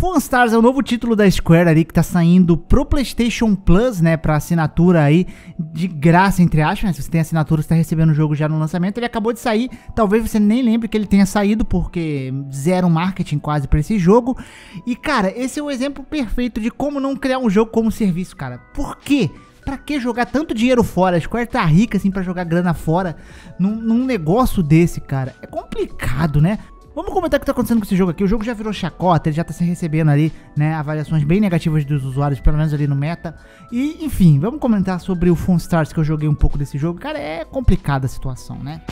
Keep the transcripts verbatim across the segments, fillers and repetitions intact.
Foamstars é o novo título da Square ali que tá saindo pro PlayStation Plus, né, pra assinatura aí de graça, entre aspas, se você tem assinatura, você tá recebendo o jogo já no lançamento, ele acabou de sair, talvez você nem lembre que ele tenha saído, porque zero marketing quase pra esse jogo, e cara, esse é o exemplo perfeito de como não criar um jogo como serviço, cara, por quê? Pra que jogar tanto dinheiro fora? A Square tá rica assim pra jogar grana fora num, num negócio desse, cara, é complicado, né? Vamos comentar o que tá acontecendo com esse jogo aqui. O jogo já virou chacota, ele já tá se recebendo ali, né, avaliações bem negativas dos usuários, pelo menos ali no meta. E, enfim, vamos comentar sobre o Foamstars, que eu joguei um pouco desse jogo. Cara, é complicada a situação, né?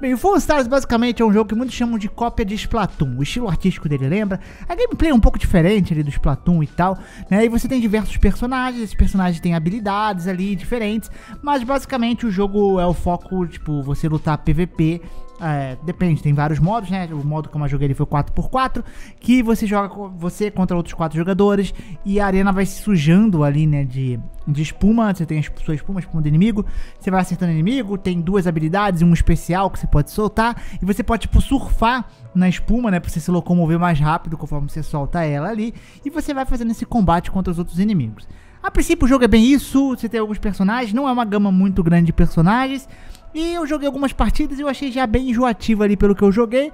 Bem, o Foamstars basicamente é um jogo que muitos chamam de cópia de Splatoon. O estilo artístico dele lembra, a gameplay é um pouco diferente ali do Splatoon e tal, né? E você tem diversos personagens, esses personagens têm habilidades ali diferentes, mas basicamente o jogo é o foco, tipo, você lutar P V P. É, depende, tem vários modos, né? O modo que eu mais joguei ali foi quatro por quatro, que você joga você contra outros quatro jogadores e a arena vai se sujando ali, né, de, de espuma. Você tem a sua espuma, a espuma do inimigo, você vai acertando o inimigo, tem duas habilidades e um especial que você pode soltar, e você pode, tipo, surfar na espuma, né, pra você se locomover mais rápido conforme você solta ela ali, e você vai fazendo esse combate contra os outros inimigos. A princípio o jogo é bem isso, você tem alguns personagens, não é uma gama muito grande de personagens. E eu joguei algumas partidas e eu achei já bem enjoativo ali pelo que eu joguei.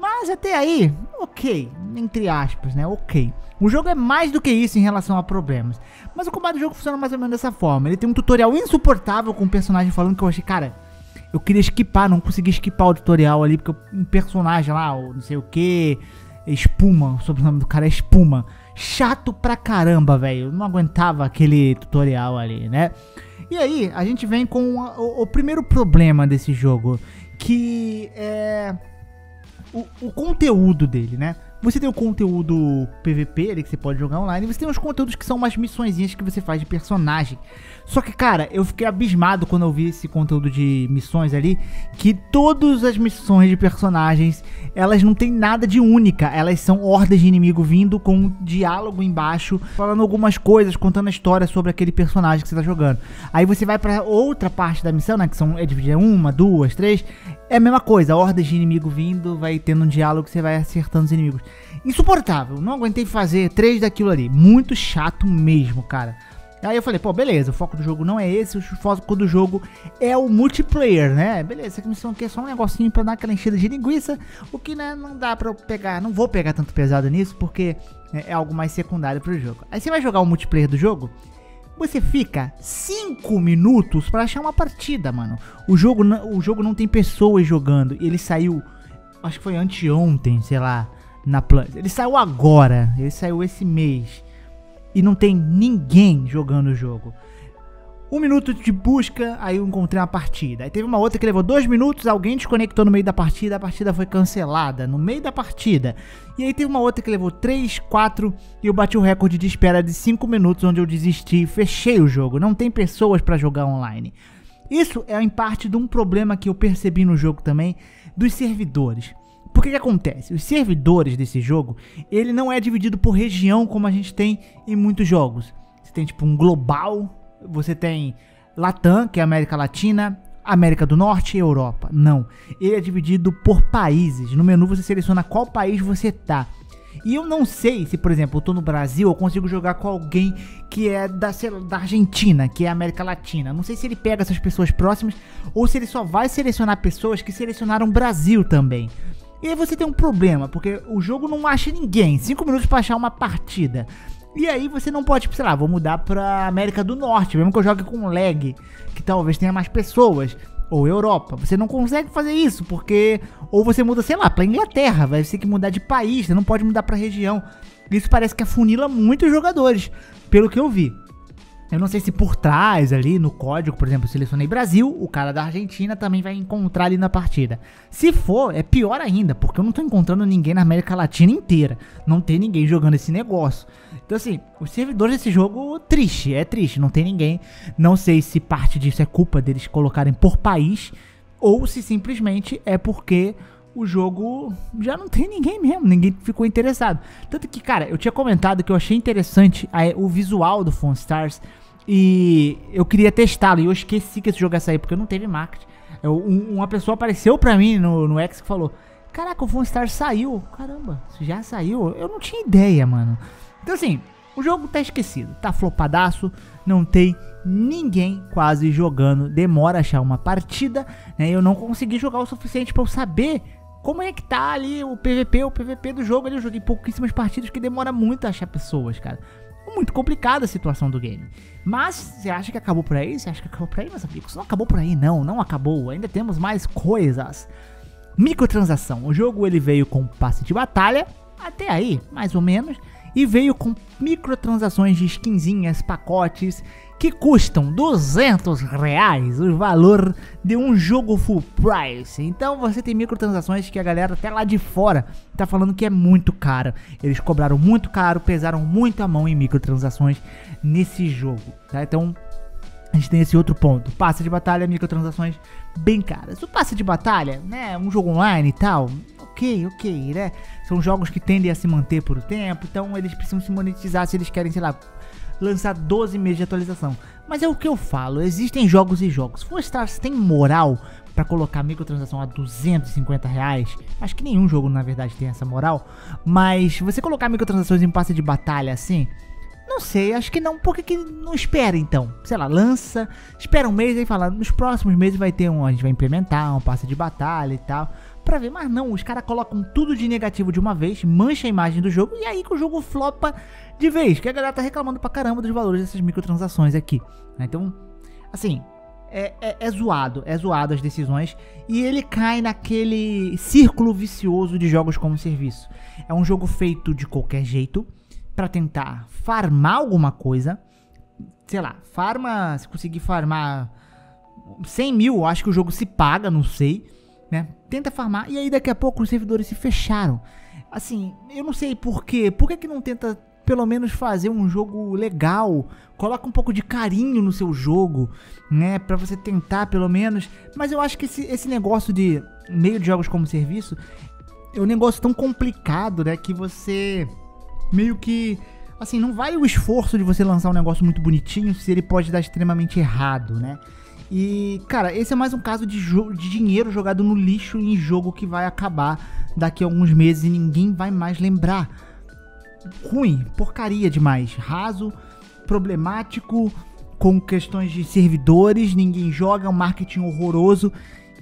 Mas até aí, ok, entre aspas, né, ok. O jogo é mais do que isso em relação a problemas. Mas o combate do jogo funciona mais ou menos dessa forma. Ele tem um tutorial insuportável com um personagem falando que eu achei, cara, eu queria esquipar, não consegui esquipar o tutorial ali, porque um personagem lá, ou não sei o que, espuma, o sobrenome do cara é espuma. Chato pra caramba, velho, eu não aguentava aquele tutorial ali, né. E aí, a gente vem com o, o primeiro problema desse jogo, que é o, o conteúdo dele, né? Você tem o conteúdo P V P ali, que você pode jogar online, e você tem os conteúdos que são umas missõezinhas que você faz de personagem. Só que, cara, eu fiquei abismado quando eu vi esse conteúdo de missões ali, que todas as missões de personagens, elas não tem nada de única, elas são hordas de inimigo vindo com um diálogo embaixo, falando algumas coisas, contando a história sobre aquele personagem que você tá jogando. Aí você vai pra outra parte da missão, né, que são, é dividida em uma, duas, três, é a mesma coisa, hordas de inimigo vindo, vai tendo um diálogo, você vai acertando os inimigos. Insuportável, não aguentei fazer três daquilo ali, muito chato mesmo, cara. Aí eu falei, pô, beleza, o foco do jogo não é esse, o foco do jogo é o multiplayer, né? Beleza, essa missão aqui é só um negocinho pra dar aquela enchida de linguiça, o que, né, não dá pra eu pegar, não vou pegar tanto pesado nisso, porque é algo mais secundário pro jogo. Aí você vai jogar o multiplayer do jogo, você fica cinco minutos pra achar uma partida, mano. O jogo, o jogo não tem pessoas jogando, ele saiu, acho que foi anteontem, sei lá, na Plus. Ele saiu agora, ele saiu esse mês, e não tem ninguém jogando o jogo. Um minuto de busca, aí eu encontrei uma partida. Aí teve uma outra que levou dois minutos, alguém desconectou no meio da partida, a partida foi cancelada no meio da partida. E aí teve uma outra que levou três, quatro, e eu bati o recorde de espera de cinco minutos, onde eu desisti e fechei o jogo. Não tem pessoas pra jogar online. Isso é em parte de um problema que eu percebi no jogo também, dos servidores. Porque que acontece? Os servidores desse jogo, ele não é dividido por região como a gente tem em muitos jogos. Você tem tipo um global, você tem Latam, que é América Latina, América do Norte e Europa. Não, ele é dividido por países. No menu você seleciona qual país você tá. E eu não sei se, por exemplo, eu tô no Brasil, eu consigo jogar com alguém que é da, sei lá, da Argentina, que é América Latina. Não sei se ele pega essas pessoas próximas ou se ele só vai selecionar pessoas que selecionaram o Brasil também. E aí você tem um problema, porque o jogo não acha ninguém, cinco minutos pra achar uma partida. E aí você não pode, tipo, sei lá, vou mudar pra América do Norte, mesmo que eu jogue com um lag, que talvez tenha mais pessoas, ou Europa. Você não consegue fazer isso, porque ou você muda, sei lá, pra Inglaterra, vai ter que mudar de país, você não pode mudar pra região. Isso parece que afunila muitos jogadores, pelo que eu vi. Eu não sei se por trás ali no código, por exemplo, eu selecionei Brasil, o cara da Argentina também vai encontrar ali na partida. Se for, é pior ainda, porque eu não tô encontrando ninguém na América Latina inteira. Não tem ninguém jogando esse negócio. Então assim, os servidores desse jogo, triste, é triste, não tem ninguém. Não sei se parte disso é culpa deles colocarem por país, ou se simplesmente é porque o jogo já não tem ninguém mesmo, ninguém ficou interessado. Tanto que, cara, eu tinha comentado que eu achei interessante a, o visual do Foamstars, e eu queria testá-lo, e eu esqueci que esse jogo ia sair, porque não teve marketing. Eu, um, uma pessoa apareceu pra mim no, no X e falou, Caraca, o Foamstars saiu. Caramba, já saiu? Eu não tinha ideia, mano. Então assim, o jogo tá esquecido, tá flopadaço, não tem ninguém quase jogando, demora a achar uma partida, né? Eu não consegui jogar o suficiente pra eu saber como é que tá ali o P V P, o P V P do jogo. Eu joguei pouquíssimas partidas que demora muito a achar pessoas, cara. Muito complicada a situação do game. Mas você acha que acabou por aí? Você acha que acabou por aí, meus amigos? Não acabou por aí, não. Não acabou. Ainda temos mais coisas. Microtransação. O jogo ele veio com passe de batalha, até aí, mais ou menos. E veio com microtransações de skinzinhas, pacotes, que custam duzentos reais, o valor de um jogo full price. Então você tem microtransações que a galera até lá de fora tá falando que é muito caro. Eles cobraram muito caro, pesaram muito a mão em microtransações nesse jogo, tá? Então a gente tem esse outro ponto, passe de batalha, microtransações bem caras. O passe de batalha, né, um jogo online e tal, ok, ok, né, são jogos que tendem a se manter por um tempo, então eles precisam se monetizar se eles querem, sei lá, lançar doze meses de atualização. Mas é o que eu falo, existem jogos e jogos. Foamstars tem moral pra colocar microtransação a duzentos e cinquenta reais? Acho que nenhum jogo, na verdade, tem essa moral, mas você colocar microtransações em passe de batalha assim... Não sei, acho que não. Por que que não espera então? Sei lá, lança, espera um mês e fala, nos próximos meses vai ter um, a gente vai implementar um passe de batalha e tal, pra ver. Mas não, os caras colocam tudo de negativo de uma vez, mancha a imagem do jogo, e aí que o jogo flopa de vez, que a galera tá reclamando pra caramba dos valores dessas microtransações aqui. Então, assim, é, é, é zoado, é zoado as decisões, e ele cai naquele círculo vicioso de jogos como serviço. É um jogo feito de qualquer jeito, pra tentar farmar alguma coisa, sei lá, farma, se conseguir farmar cem mil, acho que o jogo se paga, não sei, né, tenta farmar, e aí daqui a pouco os servidores se fecharam, assim, eu não sei por quê, por que que não tenta pelo menos fazer um jogo legal, coloca um pouco de carinho no seu jogo, né, pra você tentar pelo menos. Mas eu acho que esse, esse negócio de meio de jogos como serviço, é um negócio tão complicado, né, que você... meio que, assim, não vale o esforço de você lançar um negócio muito bonitinho se ele pode dar extremamente errado, né? E, cara, esse é mais um caso de, de dinheiro jogado no lixo em jogo que vai acabar daqui a alguns meses e ninguém vai mais lembrar. Ruim, porcaria demais, raso, problemático, com questões de servidores, ninguém joga, um marketing horroroso...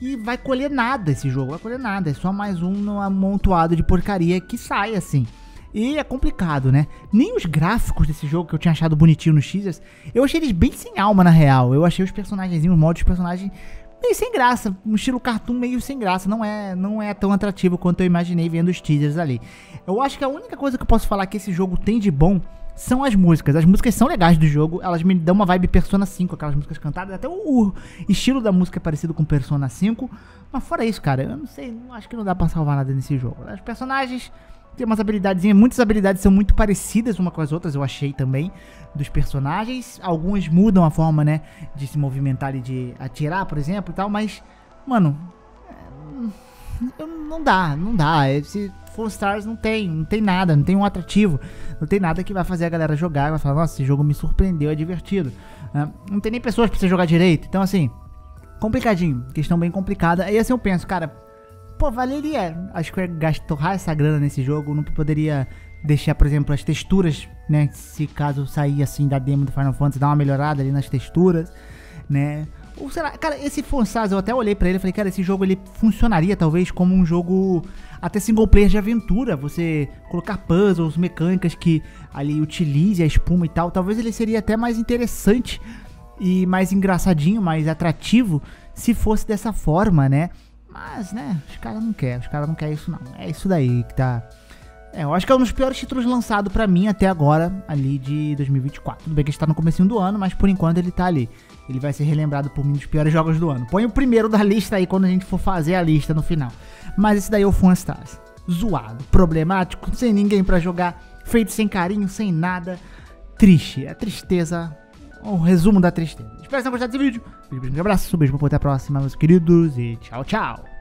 E vai colher nada esse jogo, vai colher nada, é só mais um amontoado de porcaria que sai, assim... E é complicado, né? Nem os gráficos desse jogo que eu tinha achado bonitinho nos teasers, eu achei eles bem sem alma na real. Eu achei os personagens, os modos dos personagens meio sem graça, um estilo cartoon meio sem graça. Não é, não é tão atrativo quanto eu imaginei vendo os teasers ali. Eu acho que a única coisa que eu posso falar que esse jogo tem de bom são as músicas. As músicas são legais do jogo, elas me dão uma vibe Persona cinco, aquelas músicas cantadas, até o estilo da música é parecido com Persona cinco. Mas fora isso, cara, eu não sei, acho que não dá pra salvar nada nesse jogo. Os personagens... tem umas habilidadezinhas, muitas habilidades são muito parecidas uma com as outras, eu achei também, dos personagens. Alguns mudam a forma, né, de se movimentar e de atirar, por exemplo, e tal, mas, mano, não dá, não dá. Esse Foamstars não tem, não tem nada, não tem um atrativo, não tem nada que vai fazer a galera jogar, vai falar, nossa, esse jogo me surpreendeu, é divertido. Não tem nem pessoas pra você jogar direito, então, assim, complicadinho, questão bem complicada. E assim eu penso, cara... Pô, valeria a Square gastar essa grana nesse jogo, não poderia deixar, por exemplo, as texturas, né, se caso sair assim da demo do Final Fantasy, dar uma melhorada ali nas texturas, né, ou sei lá, cara, esse Foamstars, eu até olhei pra ele e falei, cara, esse jogo ele funcionaria talvez como um jogo até single player de aventura, você colocar puzzles, mecânicas que ali utilize a espuma e tal, talvez ele seria até mais interessante e mais engraçadinho, mais atrativo, se fosse dessa forma, né. Mas, né, os caras não querem, os caras não querem isso não. É isso daí que tá... É, eu acho que é um dos piores títulos lançados pra mim até agora, ali de dois mil e vinte e quatro. Tudo bem que a gente tá no comecinho do ano, mas por enquanto ele tá ali. Ele vai ser relembrado por mim dos piores jogos do ano. Põe o primeiro da lista aí quando a gente for fazer a lista no final. Mas esse daí é o Foamstars. Zoado, problemático, sem ninguém pra jogar, feito sem carinho, sem nada. Triste, é tristeza... um resumo da tristeza. Espero que vocês tenham gostado desse vídeo. Um beijo, um abraço, um beijo, até a próxima, meus queridos, e tchau, tchau.